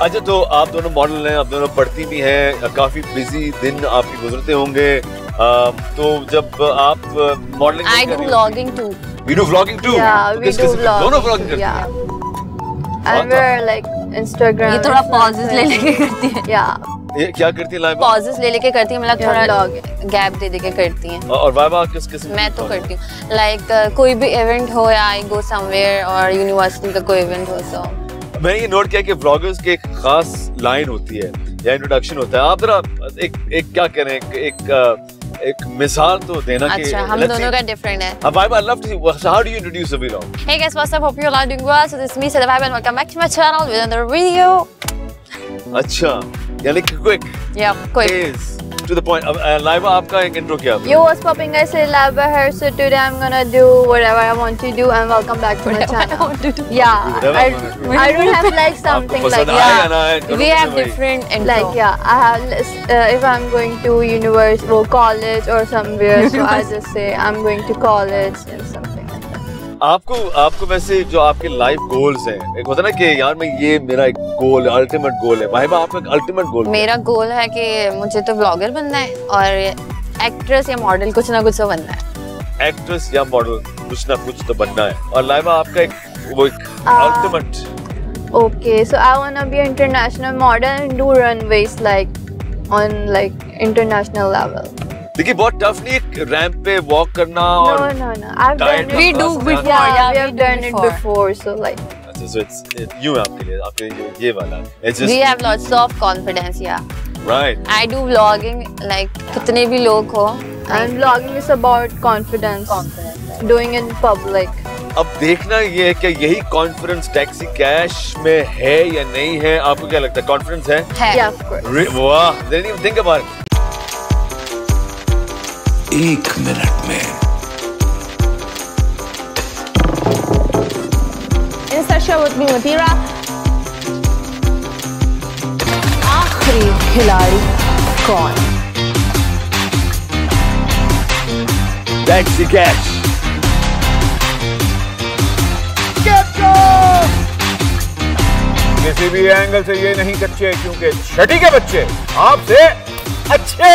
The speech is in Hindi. अच्छा, तो आप दोनों मॉडल हैं, आप दोनों पढ़ती भी हैं, काफी बिजी दिन आपके गुजरते होंगे, तो जब आप modelling I do vlogging too, we do vlogging too, दोनों व्लॉगिंग करती हैं, आई वेयर लाइक इंस्टाग्राम, ये थोड़ा पॉजेस ले लेके करती है, या क्या करती है, लाइव पॉजेस ले लेके करती है, मतलब थोड़ा लॉग गैप दे देके करती हैं। और वाइबा किस किस्म, मैं तो करती हूँ लाइक कोई भी इवेंट हो या आई गो समवेयर और यूनिवर्सिटी का कोई इवेंट हो। सो मैंने ये नोट किया कि व्लॉगर्स की एक खास लाइन होती है या इंट्रोडक्शन होता है, आप जरा एक क्या करें, एक मिसाल तो देना। अच्छा, हम दोनों का डिफरेंट है। I'd love to see how do you introduce a vlog? Hey guys, what's up? Hope you're all doing well. So this is me, Sada Bhai, and welcome back to my channel with another video. अच्छा, यानी quick. Yeah, quick. Is to the point. Laiba, आपका एक intro क्या है? Yo, what's popping guys? It's Laiba here. So today I'm gonna do whatever I want to do and welcome back to my channel. Yeah, I don't have like something like yeah. We have different intro. Like yeah, I have if I'm going to university or college or somewhere, so I just say I'm going to college and something. आपको वैसे जो आपके लाइफ गोल्स हैं, एक होता है ना कि यार मैं ये मेरा एक गोल अल्टीमेट गोल है, भाईबा आपका एक अल्टीमेट गोल? मेरा गोल है कि मुझे तो ब्लॉगर बनना है और एक्ट्रेस या मॉडल कुछ ना कुछ तो बनना है, एक्ट्रेस या मॉडल कुछ ना कुछ तो बनना है। और लाइबा आपका एक वो एक ultimate? Okay, so I want to be international model and do runways like on like international level. देखिए बहुत टफ नहीं है रैंप पे वॉक करना और ये वाला कितने भी लोग हो पब्लिक। अब देखना ये है कि यही कॉन्फिडेंस टैक्सी कैश में है या नहीं है, आपको क्या लगता है कॉन्फिडेंस है? एक मिनट में आखिरी खिलाड़ी कौन? Taxi cash. किसी भी एंगल से ये नहीं कच्चे क्योंकि छठी के बच्चे आपसे अच्छे।